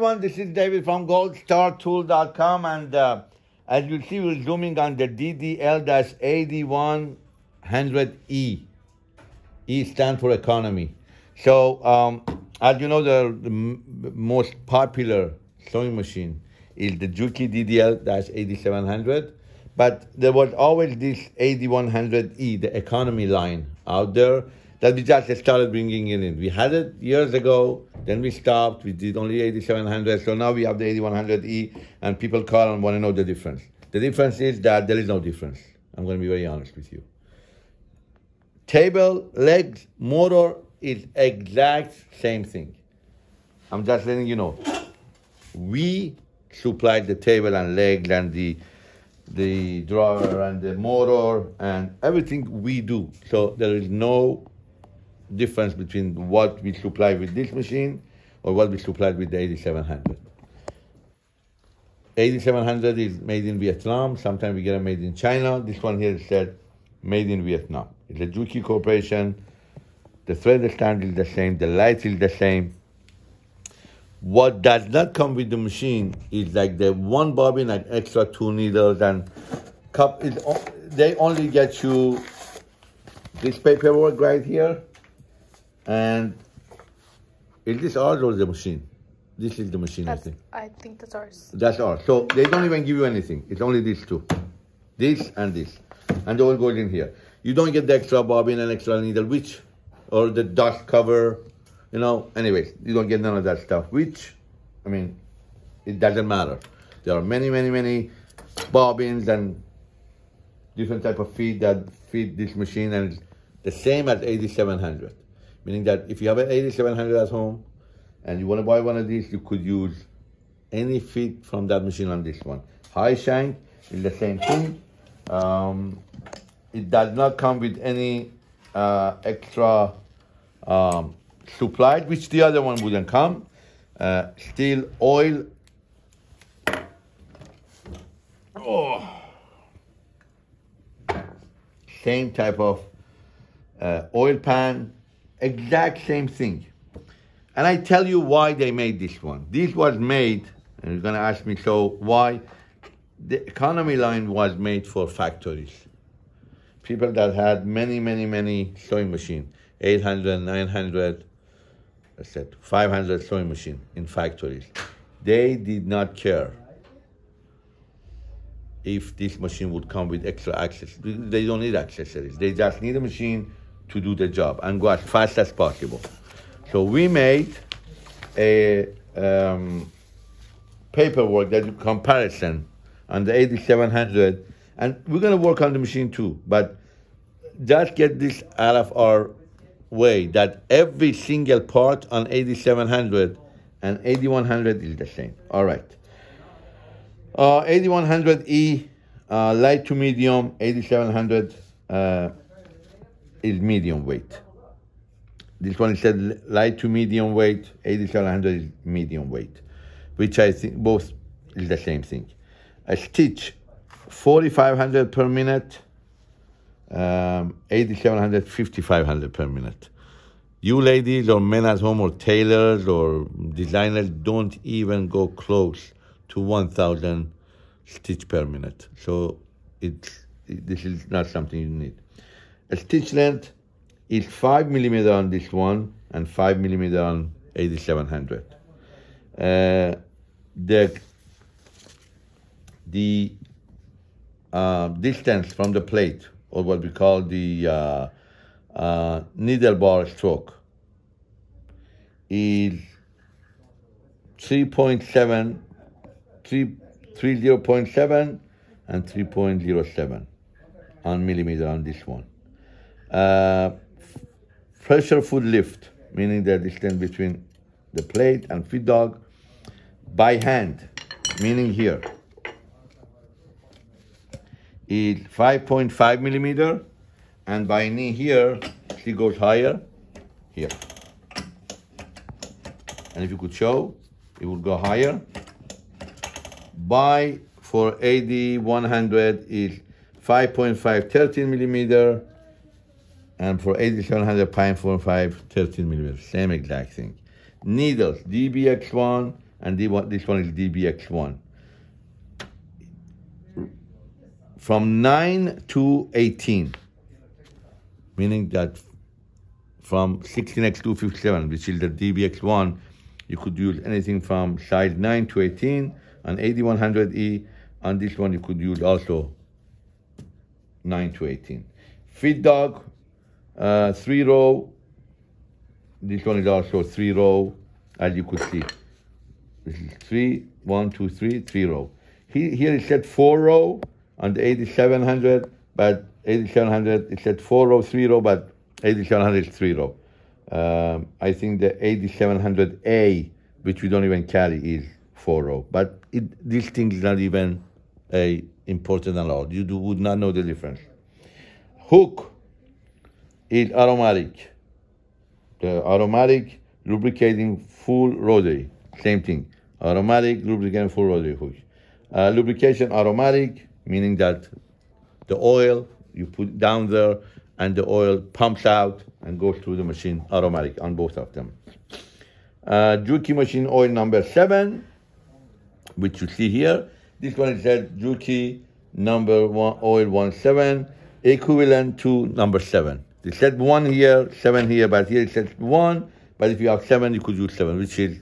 everyone, this is David from GoldStarTool.com, and as you see, we're zooming on the DDL-8100E. E stands for economy. So as you know, the most popular sewing machine is the Juki DDL-8700, but there was always this 8100E, the economy line out there, that we just started bringing in. We had it years ago, then we stopped, we did only 8700, so now we have the 8100E, and people call and want to know the difference. The difference is that there is no difference. I'm going to be very honest with you. Table, legs, motor is exact same thing. I'm just letting you know. We supplied the table and legs and the drawer and the motor and everything we do. So there is no difference between what we supply with this machine or what we supplied with the 8700. 8700 is made in Vietnam. Sometimes we get it made in China. This one here said made in Vietnam. It's a Juki Corporation. The thread stand is the same. The light is the same. What does not come with the machine is like the one bobbin and extra 2 needles and cup. They only get you this paperwork right here. And is this ours or the machine? This is the machine, I think. I think that's ours. That's ours. So they don't even give you anything. It's only these two. This and this. And they all go in here. You don't get the extra bobbin and extra needle, which, or the dust cover. You know, anyways, you don't get none of that stuff, which, I mean, it doesn't matter. There are many, many, many bobbins and different type of feed that feed this machine, and it's the same as 8700. Meaning that if you have an 8700 at home and you want to buy one of these, you could use any feed from that machine on this one. High shank is the same thing. It does not come with any extra supplied, which the other one wouldn't come. Steel, oil. Oh. Same type of oil pan, exact same thing. And I tell you why they made this one. This was made, and you're gonna ask me, so why? The economy line was made for factories. People that had many, many, many sewing machines, 800, 900, I said 500 sewing machine in factories. They did not care if this machine would come with extra access. They don't need accessories. They just need a machine to do the job and go as fast as possible. So we made a paperwork that comparison on the 8700, and we're gonna work on the machine too, but just get this out of our way that every single part on 8700 and 8100 is the same. All right. 8100E, light to medium. 8700 is medium weight. This one is said light to medium weight. 8700 is medium weight, which I think both is the same thing. A stitch, 4,500 per minute. 8700, 5,500 per minute. You ladies or men at home or tailors or designers don't even go close to 1,000 stitch per minute. So this is not something you need. A stitch length is 5mm on this one and 5mm on 8700. The distance from the plate, or what we call the needle bar stroke, is 30.7 and 3.07 on millimeter on this one. Pressure foot lift, meaning the distance between the plate and feed dog by hand, meaning here, is 5.5mm, and by knee here, she goes higher, here. And if you could show, it would go higher. By for 8100 is 5.5, 13mm, and for 8700, 5.5, 13mm, same exact thing. Needles, DBX1 and this one is DBX1. From 9 to 18, meaning that from 16X257, which is the DBX1, you could use anything from size 9 to 18, and 8100E, on this one you could use also 9 to 18. Feed dog, 3-row, this one is also 3-row, as you could see. This is 3, 1, 2, 3, 3-row. Here it said 4-row on the 8700, but 8700, it said 4-row, 3-row, but 8700 is 3-row. I think the 8700A, which we don't even carry, is 4-row. But this thing is not even important at all. You would not know the difference. Hook is automatic. The automatic lubricating full rotary. Same thing. Automatic lubricating full rotary hook. Lubrication automatic, meaning that the oil you put down there and the oil pumps out and goes through the machine automatic on both of them. Juki machine oil number 7, which you see here. This one is said Juki number 1 oil 17, equivalent to number 7. They said 1 here, 7 here, but here it says 1, but if you have 7, you could use 7, which is,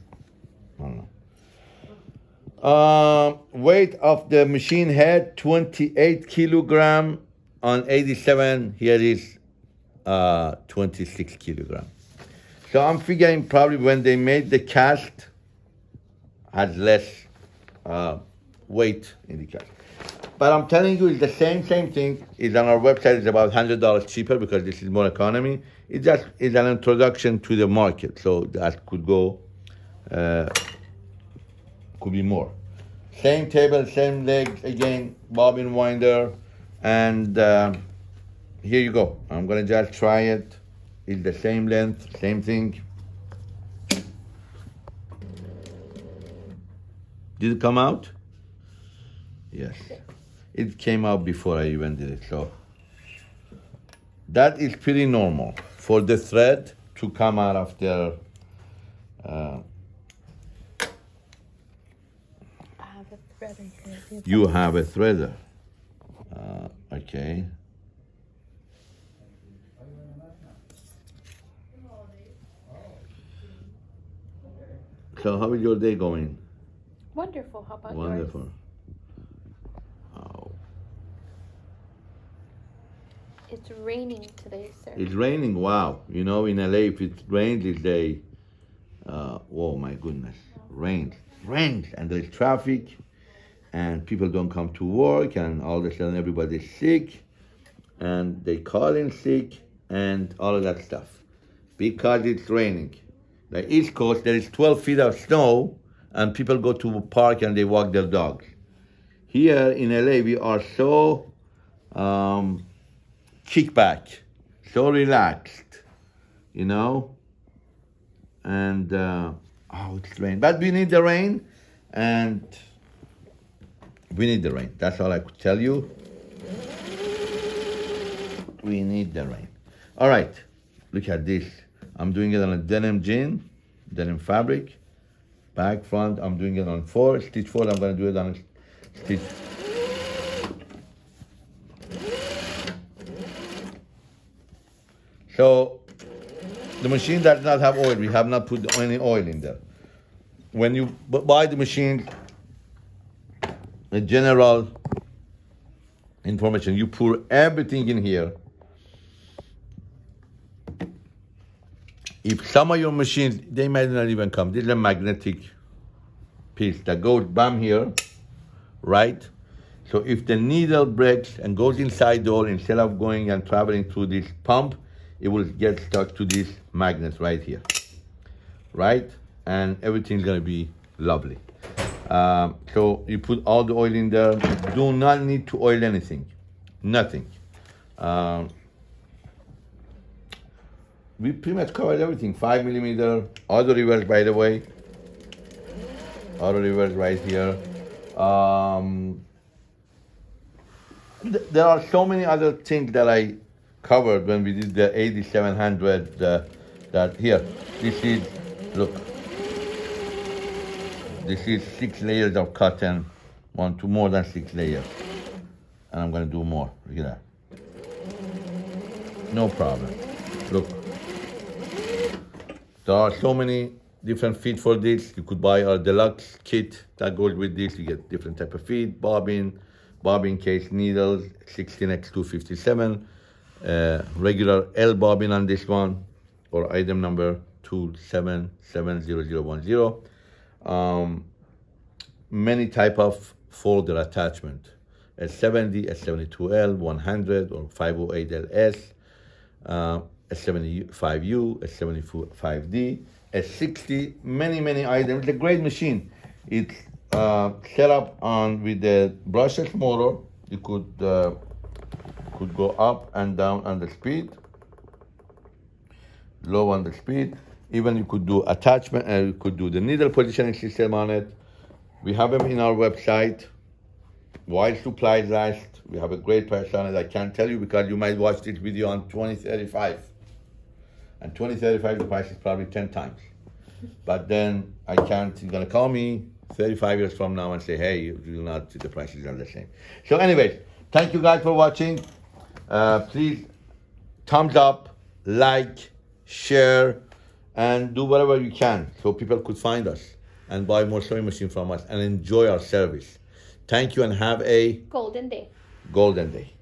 I don't know. Weight of the machine head, 28 kilogram. On 87, here is 26 kilogram. So I'm figuring probably when they made the cast, had less weight in the cast. But I'm telling you, it's the same thing. It's on our website. It's about $100 cheaper because this is more economy. It just is an introduction to the market. So that could go, could be more. Same table, same legs. Again, bobbin winder. And here you go. I'm gonna just try it. It's the same length, same thing. Did it come out? Yes. It came out before I even did it, so. That is pretty normal for the thread to come out of their... I have a threader. You have a threader. Okay. So how is your day going? Wonderful. How about yours? Wonderful. Oh. It's raining today, sir. It's raining. Wow. You know, in LA, if it rains, it's a... oh, my goodness. Rains. Rains. And there's traffic. And people don't come to work, and all of a sudden everybody's sick, and they call in sick, and all of that stuff, because it's raining. The East Coast, there is 12 feet of snow, and people go to the park and they walk their dogs. Here in LA, we are so kickback, so relaxed, you know? And, oh, it's rain. But we need the rain, and... we need the rain. That's all I could tell you. We need the rain. All right. Look at this. I'm doing it on a denim jean, denim fabric. Back, front, I'm doing it on 4. Stitch 4, I'm going to do it on stitch. So the machine does not have oil. We have not put any oil in there. When you buy the machine, the general information. You pour everything in here. If some of your machines, they might not even come. This is a magnetic piece that goes bam here, right? So if the needle breaks and goes inside the hole, instead of going and traveling through this pump, it will get stuck to this magnet right here, right? And everything's gonna be lovely. So you put all the oil in there. Do not need to oil anything, nothing. We pretty much covered everything. 5 millimeter, auto reverse, by the way. Auto reverse right here. There are so many other things that I covered when we did the 8700. That here, this is, look. This is 6 layers of cotton, more than 6 layers. And I'm gonna do more, look at that. No problem, look. There are so many different feed for this. You could buy our deluxe kit that goes with this. You get different type of feed, bobbin case, needles, 16X257, regular L bobbin on this one, or item number 277010. Many type of folder attachment, S70, S72L, 100, or 508LS, S75U, S75D, S60, many items. It's a great machine. It's set up on with the brushless motor. You could go up and down on the speed, low on the speed. Even you could do attachment, and you could do the needle positioning system on it. We have them in our website. While supplies last, we have a great price on it. I can't tell you because you might watch this video on 2035. And 2035, the price is probably 10 times. But then I can't, you're gonna call me 35 years from now and say, hey, the prices are the same. So anyways, thank you guys for watching. Please, thumbs up, like, share, and do whatever you can so people could find us and buy more sewing machine from us and enjoy our service. Thank you and have a golden day.